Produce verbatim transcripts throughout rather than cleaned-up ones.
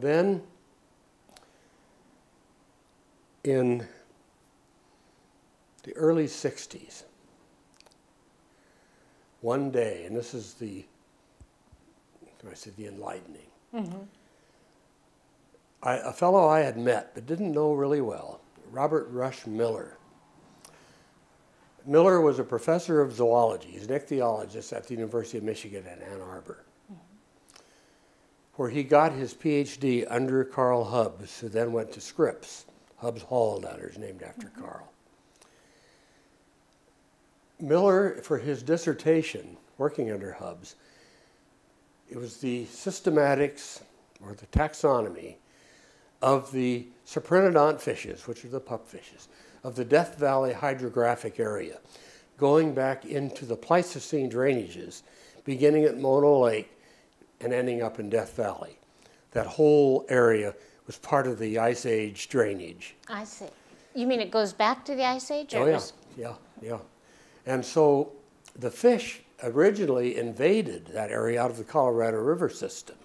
Then, in the early sixties, one day, and this is the, I said, the enlightening. Mm-hmm. I, a fellow I had met but didn't know really well, Robert Rush Miller. Miller was a professor of zoology. He's an ichthyologist at the University of Michigan at Ann Arbor, mm-hmm. where he got his P H D under Carl Hubbs, who then went to Scripps. Hubbs Hall, that is named after mm-hmm. Carl. Miller, for his dissertation, working under Hubbs, it was the systematics, or the taxonomy, of the sopranodont fishes, which are the pup fishes, of the Death Valley hydrographic area, going back into the Pleistocene drainages, beginning at Mono Lake and ending up in Death Valley. That whole area was part of the Ice Age drainage. I see. You mean it goes back to the Ice Age? Or oh, yeah. Was... Yeah, yeah. And so the fish originally invaded that area out of the Colorado River system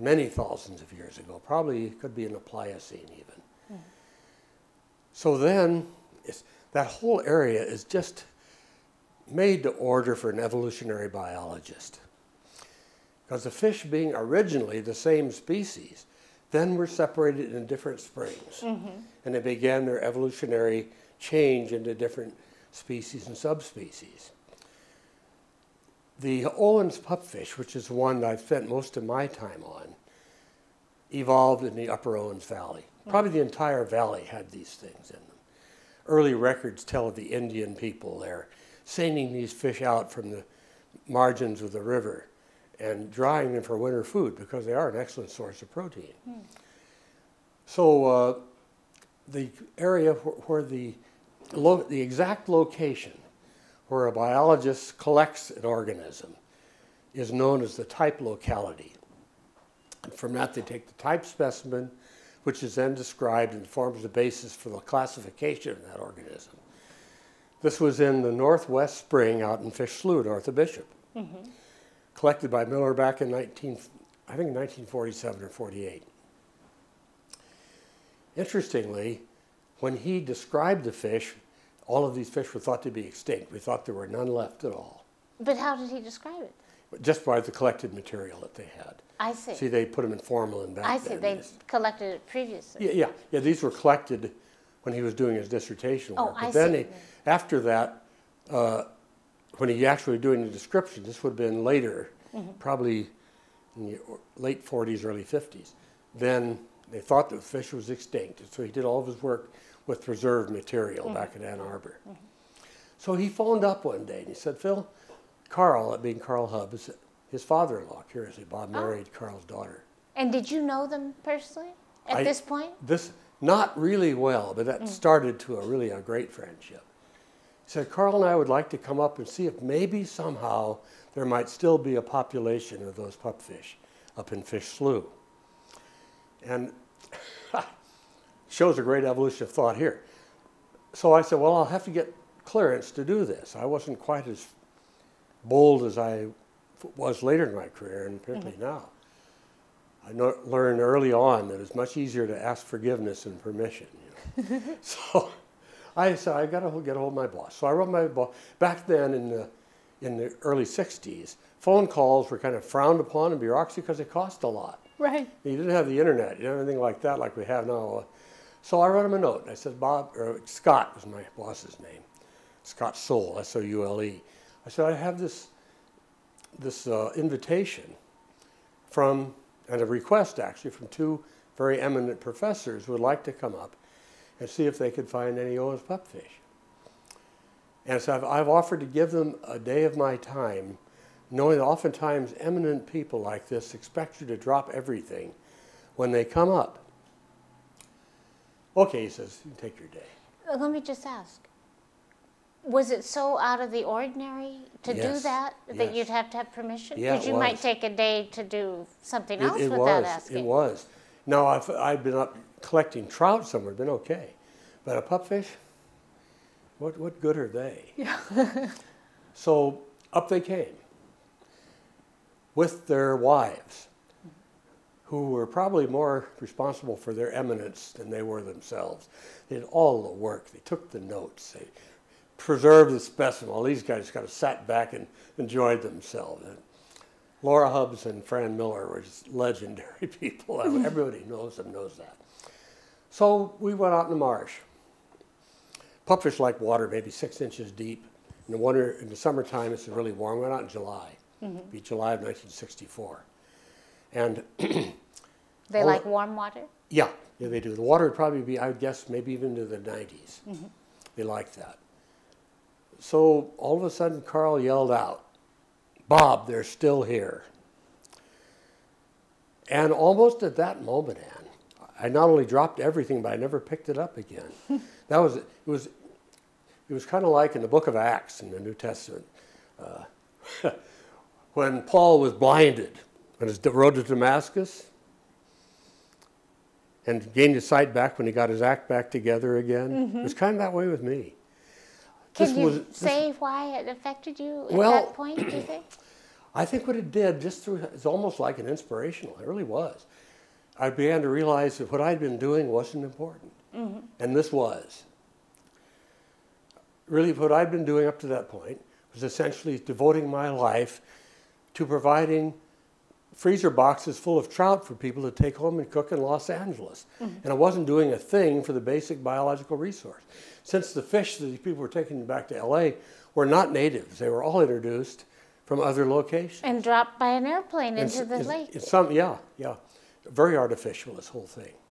many thousands of years ago, probably could be in the Pliocene even. Mm. So then it's, that whole area is just made to order for an evolutionary biologist. Because the fish being originally the same species, then were separated in different springs. Mm-hmm. And they began their evolutionary change into different species and subspecies. The Owens pupfish, which is one that I've spent most of my time on, evolved in the Upper Owens Valley. Probably the entire valley had these things in them. Early records tell of the Indian people there sending these fish out from the margins of the river and drying them for winter food because they are an excellent source of protein. Mm. So uh, the area wh where the, lo the exact location where a biologist collects an organism is known as the type locality. And from that they take the type specimen, which is then described and forms the basis for the classification of that organism. This was in the northwest spring out in Fish Slough, north of Bishop, mm-hmm. collected by Miller back in nineteen, I think nineteen forty-seven or forty-eight. Interestingly, when he described the fish, all of these fish were thought to be extinct. We thought there were none left at all. But how did he describe it? Just by the collected material that they had. I see. See, they put them in formalin back I see. Then. They yes. collected it previously. Yeah, yeah, yeah. These were collected when he was doing his dissertation work. Oh, but I then see. He, after that, uh, when he actually was doing the description, this would have been later, mm-hmm. probably in the late forties, early fifties. Then they thought that the fish was extinct, so he did all of his work with preserved material mm-hmm. back in Ann Arbor. Mm-hmm. So he phoned up one day and he said, Phil, Carl, that being Carl Hubbs, his father-in-law, curiously, Bob married oh. Carl's daughter. And did you know them personally at I, this point? This, not really well, but that mm. started to a really a great friendship. He said, Carl and I would like to come up and see if maybe somehow there might still be a population of those pupfish up in Fish Slough. And shows a great evolution of thought here. So I said, well, I'll have to get clearance to do this. I wasn't quite as bold as I was later in my career, and particularly mm-hmm. now. I know, learned early on that it's much easier to ask forgiveness and permission. You know? So I said, I've got to get a hold of my boss. So I wrote my boss. Back then in the, in the early sixties, phone calls were kind of frowned upon in bureaucracy because they cost a lot. Right. You didn't have the internet. You didn't have anything like that like we have now. So I wrote him a note. I said, Bob, or Scott was my boss's name. Scott Soule, S O U L E. I said, I have this, this uh, invitation from, and a request actually, from two very eminent professors who would like to come up and see if they could find any Owens pupfish. And so I've, I've offered to give them a day of my time, knowing that oftentimes eminent people like this expect you to drop everything when they come up. Okay, he says, you can take your day. Let me just ask, was it so out of the ordinary to yes. do that, that yes. you'd have to have permission? Yeah, because you was. might take a day to do something else it, it without was. asking. It was. Now, I've, I've been up collecting trout somewhere, been okay. But a pupfish, what, what good are they? Yeah. So up they came with their wives, who were probably more responsible for their eminence than they were themselves. They did all the work. They took the notes. They preserved the specimen. All these guys kind of sat back and enjoyed themselves. And Laura Hubbs and Fran Miller were just legendary people. Everybody knows them, knows that. So we went out in the marsh. Pupfish like water, maybe six inches deep. In the, winter, in the summertime, it's really warm. We went out in July. Mm-hmm. It'd be July of nineteen sixty-four. And they like warm water? Yeah, yeah, they do. The water would probably be, I would guess, maybe even to the nineties. Mm-hmm. They like that. So all of a sudden, Carl yelled out, "Bob, they're still here." And almost at that moment, Ann, I not only dropped everything, but I never picked it up again. That was, it was, it was kind of like in the Book of Acts in the New Testament, uh, when Paul was blinded. On his road to Damascus, and gained his sight back when he got his act back together again. Mm-hmm. It was kind of that way with me. Can this you was, say this, why it affected you at well, that point, do you think? I think what it did, just through, it's almost like an inspirational, it really was. I began to realize that what I'd been doing wasn't important, mm-hmm. and this was. Really what I'd been doing up to that point was essentially devoting my life to providing freezer boxes full of trout for people to take home and cook in Los Angeles. Mm-hmm. And I wasn't doing a thing for the basic biological resource. Since the fish that these people were taking back to L A were not natives, they were all introduced from other locations. And dropped by an airplane into the lake. Some, yeah, yeah. Very artificial, this whole thing.